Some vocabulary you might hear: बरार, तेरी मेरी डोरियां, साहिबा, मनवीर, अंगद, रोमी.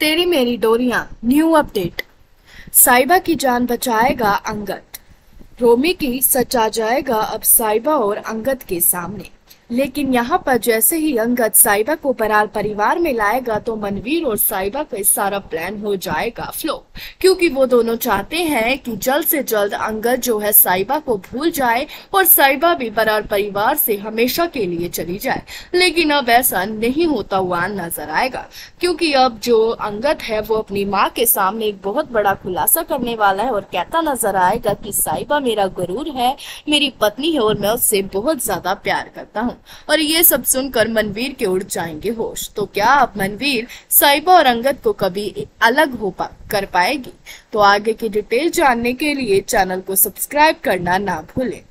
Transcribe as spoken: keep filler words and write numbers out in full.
तेरी मेरी डोरियां new update. साहिबा की जान बचाएगा अंगद, रोमी की सचा जाएगा अब साहिबा और अंगद के सामने। लेकिन यहाँ पर जैसे ही अंगद साहिबा को बरार परिवार में लाएगा तो मनवीर और साहिबा का सारा प्लान हो जाएगा फ्लॉप, क्योंकि वो दोनों चाहते हैं कि जल्द से जल्द अंगद जो है साहिबा को भूल जाए और साहिबा भी बरार परिवार से हमेशा के लिए चली जाए। लेकिन अब ऐसा नहीं होता हुआ नजर आएगा, क्योंकि अब जो अंगद है वो अपनी माँ के सामने एक बहुत बड़ा खुलासा करने वाला है और कहता नजर आएगा कि साहिबा मेरा गुरूर है, मेरी पत्नी है और मैं उससे बहुत ज्यादा प्यार करता हूँ। और ये सब सुनकर मनवीर के उड़ जाएंगे होश। तो क्या अब मनवीर साहिबा और अंगद को कभी अलग हो पा कर पाएगी? तो आगे की डिटेल जानने के लिए चैनल को सब्सक्राइब करना ना भूलें।